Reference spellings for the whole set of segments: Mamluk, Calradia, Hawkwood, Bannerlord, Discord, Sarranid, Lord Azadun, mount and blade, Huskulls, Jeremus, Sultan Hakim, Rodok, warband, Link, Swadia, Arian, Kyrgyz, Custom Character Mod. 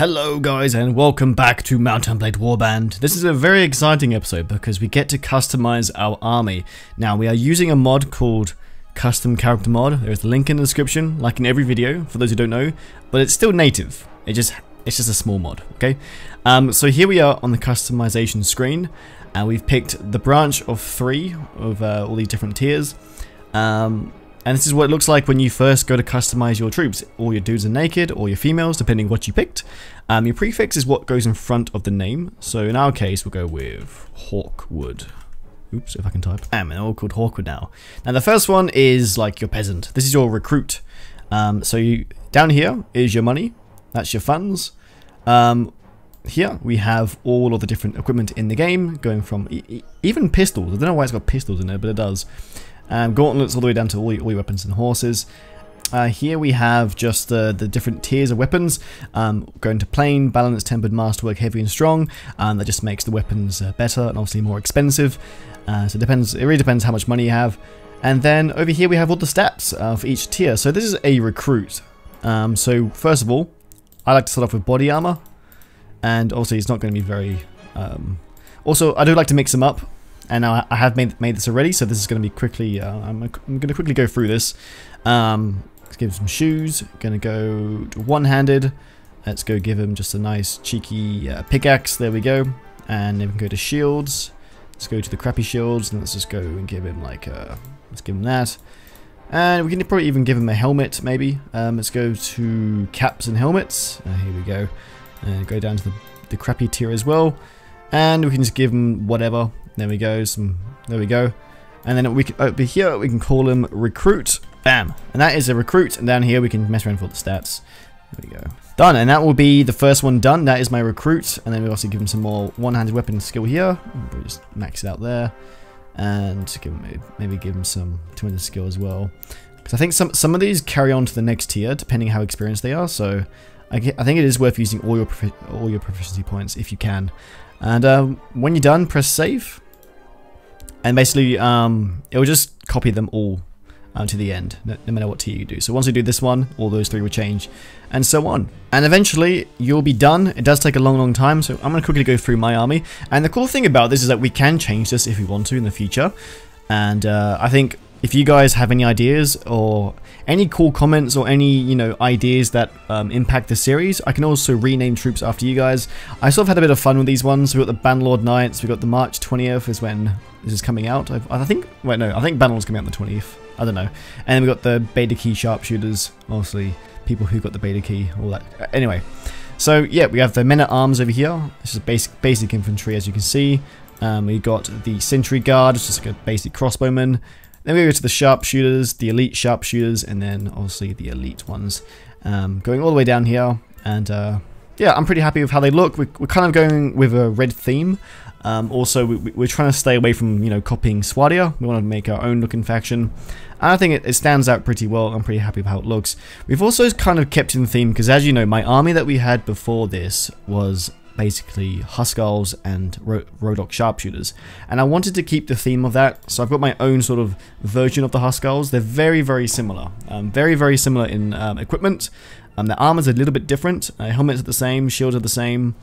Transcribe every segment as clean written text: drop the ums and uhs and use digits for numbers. Hello guys and welcome back to Mount and Blade Warband. This is a very exciting episode because we get to customize our army. Now we are using a mod called Custom Character Mod. There's a link in the description, like in every video, for those who don't know, but it's still native. It's just a small mod, okay? So here we are on the customization screen and we've picked the branch of 3 of all these different tiers. And this is what it looks like when you first go to customize your troops. All your dudes are naked, or your females, depending what you picked. Your prefix is what goes in front of the name. So in our case, we'll go with Hawkwood. Oops, if I can type. Damn, they're all called Hawkwood now. Now the first one is like your peasant. This is your recruit. Down here is your money. That's your funds. Here we have all of the different equipment in the game, going from even pistols. I don't know why it's got pistols in there, but it does. Gauntlets all the way down to all your weapons and horses. Here we have just the different tiers of weapons, going to plain, balanced, tempered, masterwork, heavy and strong. That just makes the weapons better and obviously more expensive. So it really depends how much money you have. And then over here we have all the stats for each tier. So this is a recruit. So first of all, I like to start off with body armor. And obviously it's not going to be very... Also, I do like to mix them up. And now I have made this already, so this is going to be quickly. I'm going to quickly go through this. Let's give him some shoes. Going to go to one-handed. Let's go give him just a nice cheeky pickaxe. There we go. And then we can go to shields. Let's go to the crappy shields, and let's just go and give him like let's give him that. And we can probably even give him a helmet, maybe. Let's go to caps and helmets. Here we go. And go down to the crappy tier as well. And we can just give him whatever. There we go. There we go. And then we can, over here we can call him recruit. Bam. And that is a recruit. And down here we can mess around with all the stats. There we go. Done. And that will be the first one done. That is my recruit. And then we also give him some more one-handed weapon skill here. We'll just max it out there. And give him, maybe give him some two-handed skill as well. Because I think some of these carry on to the next tier depending how experienced they are. So I think it is worth using all your proficiency points if you can. And when you're done, press save. And basically, it will just copy them all to the end, no matter what tier you do. So once you do this one, all those 3 will change, and so on. And eventually, you'll be done. It does take a long, long time, so I'm going to quickly go through my army. And the cool thing about this is that we can change this if we want to in the future. And I think if you guys have any ideas or any cool comments or any, you know, ideas that impact the series, I can also rename troops after you guys. I sort of had a bit of fun with these ones. We've got the Bannerlord Knights. We've got the March 20th is when this is coming out. I think Bannerlord's coming out on the 20th. I don't know. And then we've got the beta key sharpshooters, mostly people who got the beta key, all that. Anyway, so yeah, we have the men-at-arms over here. This is basic infantry, as you can see. We've got the sentry guard, which is just like a basic crossbowman. Then we go to the sharpshooters, the elite sharpshooters, and then obviously the elite ones. Going all the way down here, and yeah, I'm pretty happy with how they look. We're kind of going with a red theme. Also, we're trying to stay away from, you know, copying Swadia. We want to make our own looking faction. And I think it stands out pretty well. I'm pretty happy with how it looks. We've also kind of kept in theme, because as you know, my army that we had before this was basically Huskulls and Rodok sharpshooters, and I wanted to keep the theme of that, so I've got my own sort of version of the Huskulls. They're very, very similar, in equipment. Their armor's a little bit different, helmets are the same, shields are the same.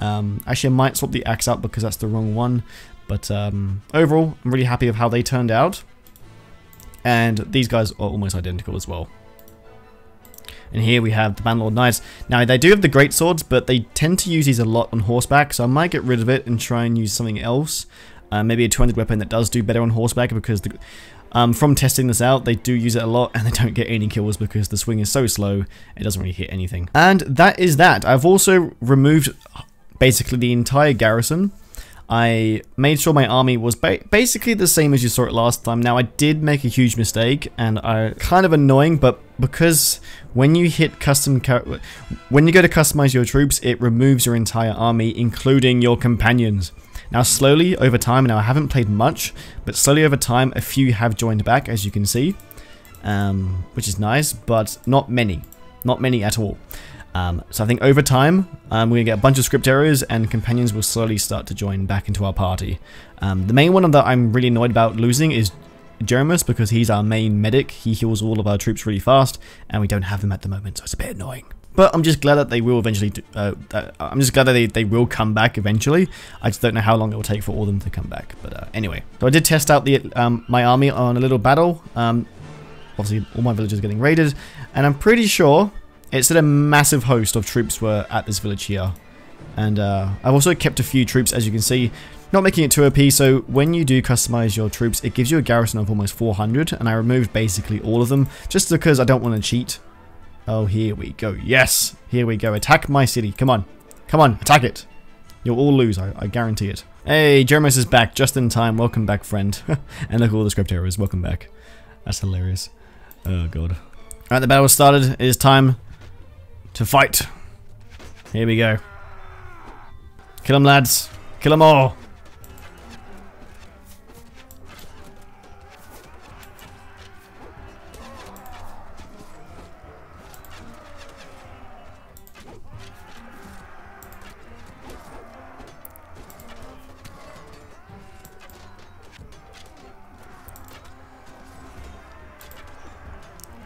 Actually, I might swap the axe out because that's the wrong one, but overall, I'm really happy with how they turned out, and these guys are almost identical as well. And here we have the Bannerlord Knights. Now, they do have the great swords, but they tend to use these a lot on horseback, so I might get rid of it and try and use something else. Maybe a two-handed weapon that does do better on horseback, because from testing this out, they do use it a lot, and they don't get any kills because the swing is so slow, it doesn't really hit anything. And that is that. I've also removed basically the entire garrison. I made sure my army was basically the same as you saw it last time. Now, I did make a huge mistake, and kind of annoying, but because when you hit when you go to customize your troops, it removes your entire army, including your companions. Now, slowly over time, now I haven't played much, but slowly over time, a few have joined back, as you can see, which is nice, but not many. Not many at all. So I think over time, we're going to get a bunch of script errors and companions will slowly start to join back into our party. The main one that I'm really annoyed about losing is Jeremus, because he's our main medic. He heals all of our troops really fast and we don't have him at the moment, so it's a bit annoying. But I'm just glad that they will eventually I'm just glad that they will come back eventually. I just don't know how long it will take for all of them to come back. But anyway, so I did test out the my army on a little battle. Obviously, all my villages are getting raided, and I'm pretty sure it said a massive host of troops were at this village here. And I've also kept a few troops, as you can see, not making it too OP. So when you do customize your troops, it gives you a garrison of almost 400, and I removed basically all of them just because I don't want to cheat. Oh, here we go. Yes, here we go. Attack my city. Come on. Come on, attack it. You'll all lose, I guarantee it. Hey, Jeremus is back just in time. Welcome back, friend. And look at all the script errors. Welcome back. That's hilarious. Oh, God. Alright, the battle started. It is time to fight. Here we go. Kill them, lads. Kill them all.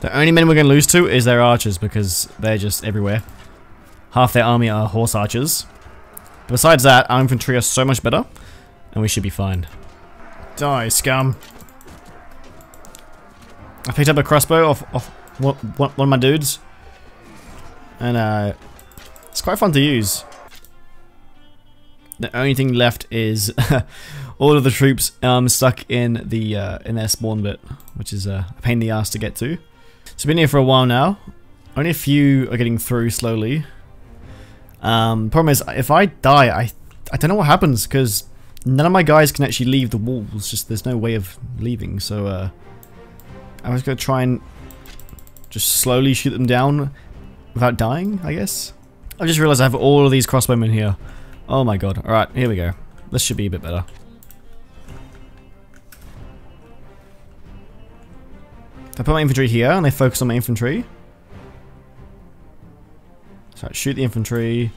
The only men we're going to lose to is their archers, because they're just everywhere. Half their army are horse archers. But besides that, our infantry are so much better, and we should be fine. Die, scum. I picked up a crossbow off one of my dudes. And it's quite fun to use. The only thing left is all of the troops stuck in the in their spawn bit, which is a pain in the ass to get to. So been here for a while now. Only a few are getting through slowly. Problem is, if I die, I don't know what happens, because none of my guys can actually leave the walls. Just there's no way of leaving. So I was gonna try and just slowly shoot them down without dying, I guess. I just realized I have all of these crossbowmen here. Oh my god! All right, here we go. This should be a bit better. If I put my infantry here and they focus on my infantry. So I shoot the infantry.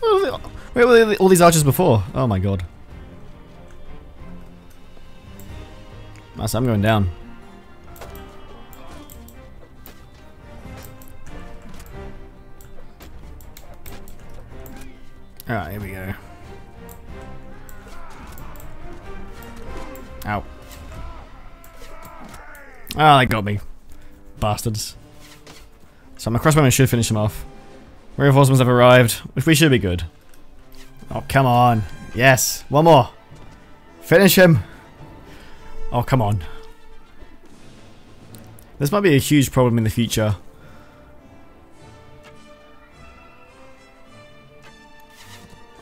Where were all these archers before? Oh my god. Nice, I'm going down. Alright, here we go. Ow. Ah, they got me. Bastards. So my crossbowmen should finish them off. Reinforcements have arrived, which we should be good. Oh, come on. Yes, one more. Finish him. Oh, come on. This might be a huge problem in the future.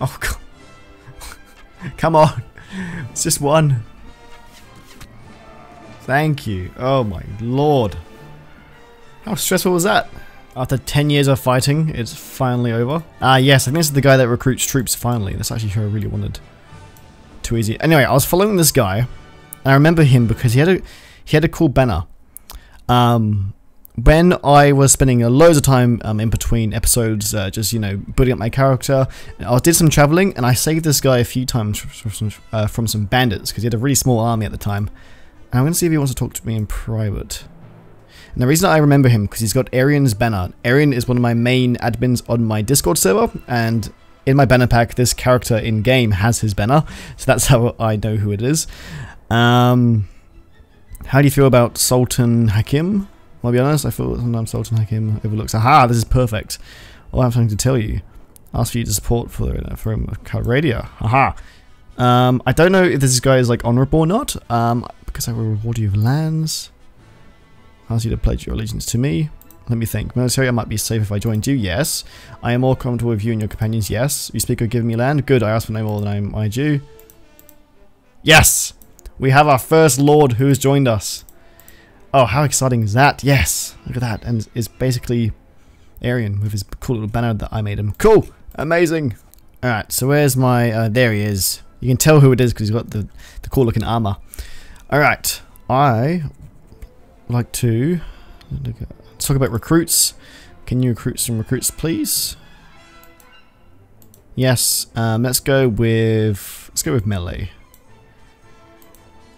Oh, God. Come on. It's just one. Thank you. Oh my lord. How stressful was that? After 10 years of fighting, it's finally over. Ah yes, I think this is the guy that recruits troops finally. That's actually who I really wanted. Too easy. Anyway, I was following this guy, and I remember him because he had a cool banner. When I was spending loads of time in between episodes, just, you know, building up my character, I did some traveling, and I saved this guy a few times from some bandits, because he had a really small army at the time. I'm going to see if he wants to talk to me in private. And the reason I remember him, because he's got Arian's banner. Arian is one of my main admins on my Discord server, and in my banner pack, this character in-game has his banner, so that's how I know who it is. How do you feel about Sultan Hakim? I'll be honest, I feel sometimes Sultan Hakim overlooks. Aha, this is perfect. I'll have something to tell you. Ask for you to support for him with Calradia. Aha. I don't know if this guy is like honorable or not. Because I will reward you with lands. Ask you to pledge your allegiance to me. Let me think. Military, I might be safe if I joined you. Yes. I am more comfortable with you and your companions. Yes. You speak of giving me land. Good. I ask for no more than I do. Yes. We have our first lord who has joined us. Oh, how exciting is that? Yes. Look at that. And it's basically Arian with his cool little banner that I made him. Cool. Amazing. All right. So where's my... there he is. You can tell who it is because he's got the cool looking armor. Alright, I like to let's talk about recruits. Can you recruit some recruits, please? Yes, let's go with melee.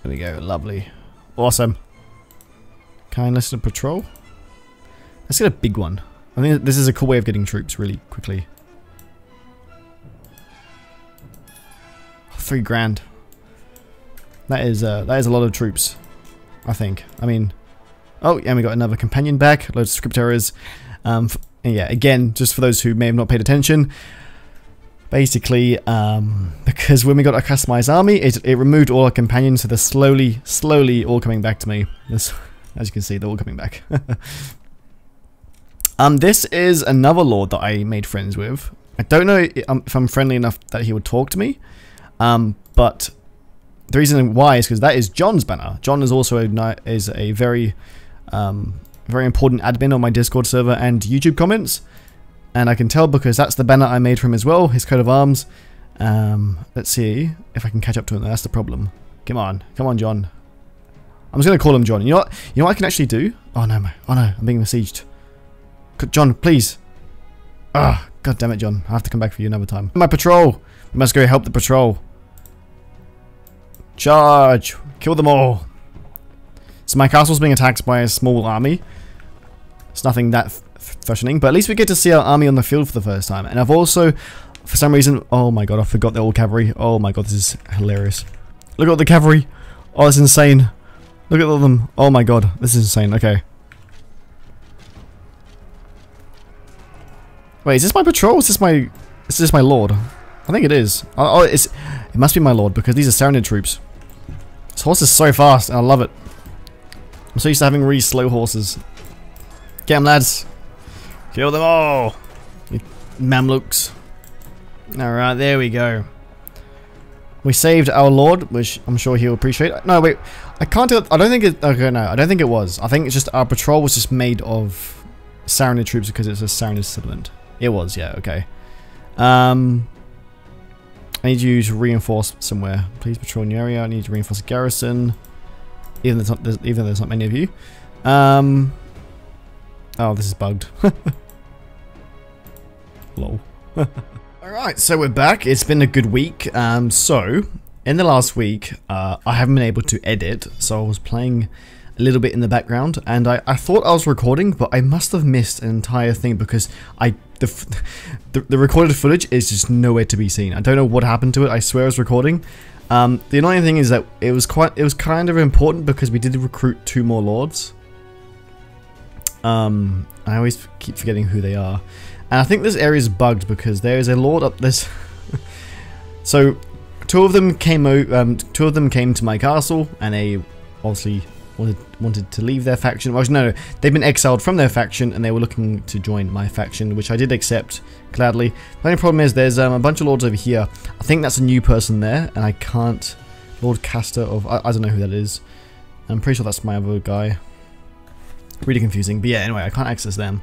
There we go, lovely. Awesome. Kindness and patrol. Let's get a big one. I think this is a cool way of getting troops really quickly. 3 grand. That is a lot of troops, I think. I mean, oh yeah, we got another companion back. Loads of script errors. Yeah, again, just for those who may have not paid attention. Basically, because when we got our customized army, it removed all our companions, so they're slowly all coming back to me. This, as you can see, they're all coming back. This is another lord that I made friends with. I don't know if I'm friendly enough that he would talk to me, but the reason why is because that is John's banner. John is also a very, very important admin on my Discord server and YouTube comments. And I can tell because that's the banner I made for him as well, his coat of arms. Let's see if I can catch up to him. That's the problem. Come on, John. I'm just going to call him John. You know what I can actually do? Oh no, I'm being besieged. John, please. Ah, god damn it, John. I have to come back for you another time. My patrol. We must go help the patrol. Charge. Kill them all. So my castle's being attacked by a small army. It's nothing that threatening, but at least we get to see our army on the field for the first time. And I've also, for some reason, oh my god, I forgot the old cavalry. Oh my god, this is hilarious. Look at all the cavalry. Oh, it's insane. Look at all of them. Oh my god, this is insane. Okay. Wait, is this my patrol? Or is this my lord? I think it is. Oh, it must be my lord because these are Sarranid troops. This horse is so fast, and I love it. I'm so used to having really slow horses. Get them, lads. Kill them all, you Mamluks. Alright, there we go. We saved our lord, which I'm sure he'll appreciate. No, wait. I can't tell. I don't think it... Okay, no. I don't think it was. I think it's just our patrol was just made of Sarranid troops because it's a Sarranid settlement. It was, yeah. Okay. I need you to reinforce somewhere. Please patrol in your area. I need to reinforce a garrison. Even though there's not many of you. Oh, this is bugged. Lol. Alright, so we're back. It's been a good week. So, in the last week, I haven't been able to edit, so I was playing a little bit in the background, and I thought I was recording, but I must have missed an entire thing because the recorded footage is just nowhere to be seen. I don't know what happened to it. I swear I was recording. The annoying thing is that it was kind of important because we did recruit 2 more lords. I always keep forgetting who they are, and I think this area is bugged because there is a lord up this. So, 2 of them came out. 2 of them came to my castle, and they obviously wanted to leave their faction. Well, no, they've been exiled from their faction, and they were looking to join my faction, which I did accept gladly. The only problem is there's a bunch of lords over here. I think that's a new person there, and I can't. Lord Caster of I don't know who that is. I'm pretty sure that's my other guy. Really confusing, but yeah, anyway, I can't access them.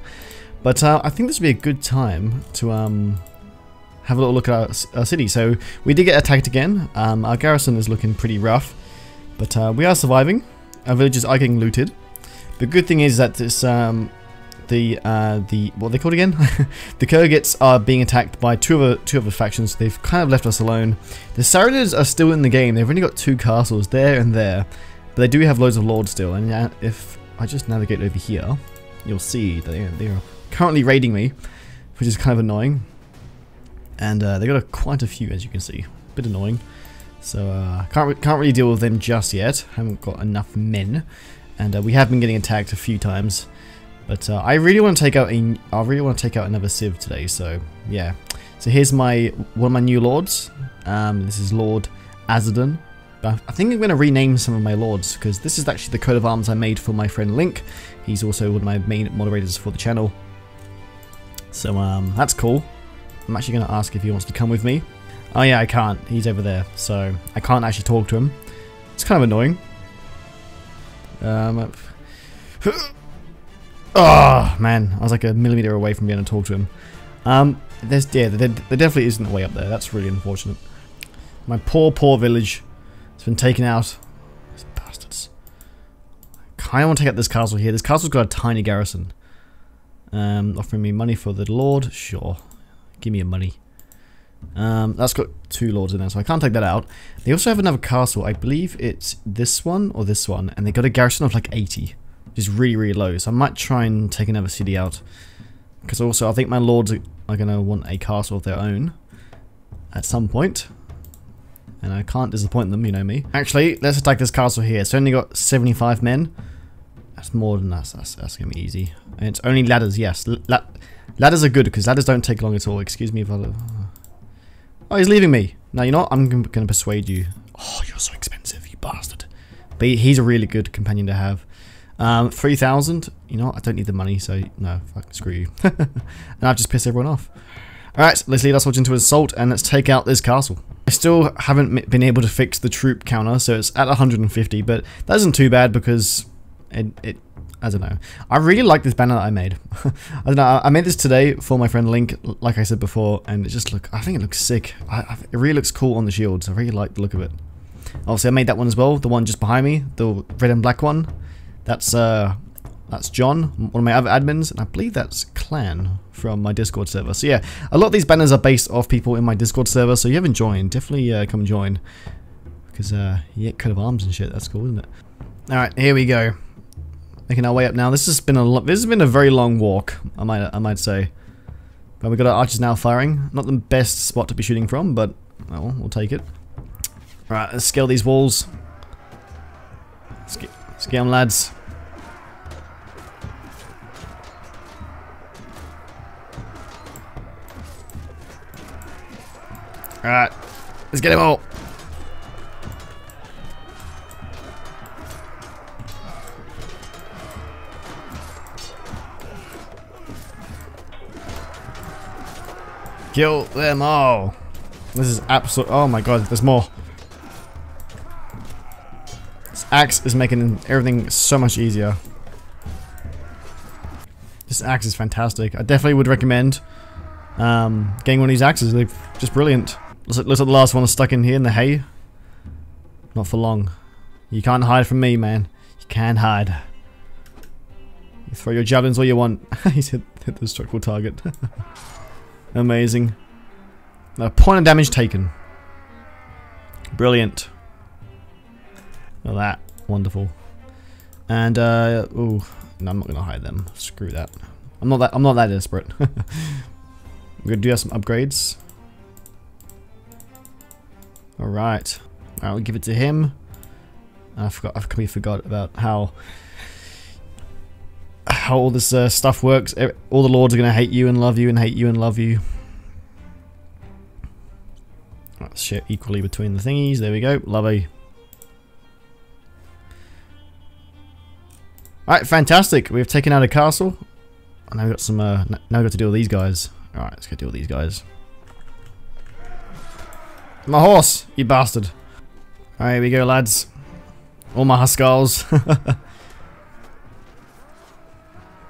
But I think this would be a good time to have a little look at our city. So, we did get attacked again. Our garrison is looking pretty rough, but we are surviving. Our villages are getting looted. The good thing is that this, what are they called again? The Kyrgyz are being attacked by two other factions, so they've kind of left us alone. The Sarranids are still in the game. They've only got 2 castles, there and there. But they do have loads of lords still, and if I just navigate over here, you'll see that they are currently raiding me, which is kind of annoying. And they got quite a few, as you can see. A bit annoying. So can't really deal with them just yet. Haven't got enough men, and we have been getting attacked a few times. But I really want to take out another civ today. So yeah. So here's one of my new lords. This is Lord Azadun. I think I'm going to rename some of my lords because this is actually the coat of arms I made for my friend Link. He's also one of my main moderators for the channel. So that's cool. I'm actually going to ask if he wants to come with me. Oh yeah, I can't. He's over there. So I can't actually talk to him. It's kind of annoying. Oh man, I was like a millimeter away from being able to talk to him. There definitely isn't a way up there. That's really unfortunate. My poor village. It's been taken out. These bastards. I kind of want to take out this castle here. This castle's got a tiny garrison. Offering me money for the lord. Sure. Give me your money. That's got 2 lords in there, so I can't take that out. They also have another castle. I believe it's this one or this one. And they got a garrison of like 80. which is really, really low. So I might try and take another city out. Because also I think my lords are going to want a castle of their own at some point. And I can't disappoint them, you know me. Actually, let's attack this castle here. It's only got 75 men. That's more than us. That's going to be easy. And it's only ladders, yes. Ladders are good because ladders don't take long at all. Excuse me if I... Oh, he's leaving me. Now, you know what? I'm going to persuade you. Oh, you're so expensive, you bastard. But he's a really good companion to have. 3,000. You know what? I don't need the money, so no. Fuck, screw you. And I've just pissed everyone off. Alright, so let's lead our soldiers into assault and let's take out this castle. I still haven't been able to fix the troop counter, so it's at 150, but that isn't too bad because... I don't know. I really like this banner that I made. I don't know. I made this today for my friend Link, like I said before, and it just look. I think it looks sick. It really looks cool on the shields. I really like the look of it. Obviously, I made that one as well. The one just behind me, the red and black one. That's John, one of my other admins, and I believe that's Clan from my Discord server. So yeah, a lot of these banners are based off people in my Discord server. So if you haven't joined, definitely come join, because yeah, coat of arms and shit. That's cool, isn't it? All right, here we go. Making our way up now. This has been a very long walk, I might say. But we've got our archers now firing. Not the best spot to be shooting from, but well, we'll take it. Alright, let's scale these walls. Scale them, lads. Alright, let's get them all. Kill them all. This is absolute. Oh my god, there's more. This axe is making everything so much easier. This axe is fantastic. I definitely would recommend getting one of these axes. They're just brilliant. Looks like the last one is stuck in here in the hay. Not for long. You can't hide from me, man. You can't hide. You throw your javelins all you want. He's hit the structural target. Amazing. A point of damage taken. Brilliant. Look at that. Wonderful. And ooh, no, I'm not gonna hide them. Screw that. I'm not that desperate. We're gonna do some upgrades. Alright. Alright, we'll give it to him. I completely forgot about how all this stuff works. All the lords are going to hate you and love you and hate you and love you. Let's share equally between the thingies. There we go. Lovely. Alright, fantastic. We've taken out a castle. And now we've got some, now we've got to deal with these guys. Alright, let's go deal with these guys. My horse, you bastard. Alright, here we go, lads. All my Huskulls.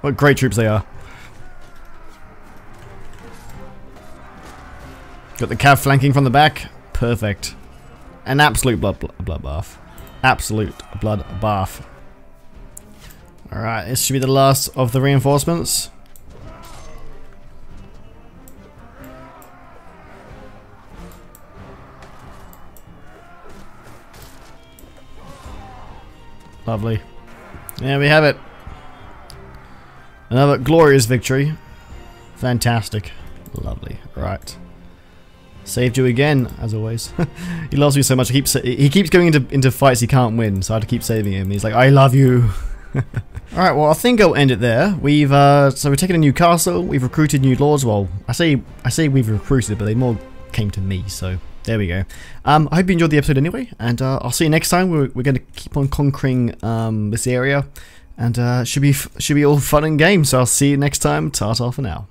What great troops they are. Got the cav flanking from the back. Perfect. An absolute bloodbath. Absolute bloodbath. Alright, this should be the last of the reinforcements. Lovely. There we have it. Another glorious victory. Fantastic. Lovely. Right. Saved you again, as always. He loves me so much. He keeps going into fights he can't win, so I had to keep saving him. He's like, I love you. Alright, well, I think I'll end it there. We've so we've taken a new castle, we've recruited new lords. Well, I say we've recruited, but they more came to me, so there we go. I hope you enjoyed the episode anyway, and I'll see you next time. We're going to keep on conquering this area. And should be all fun and games, so I'll see you next time. Ta-ta for now.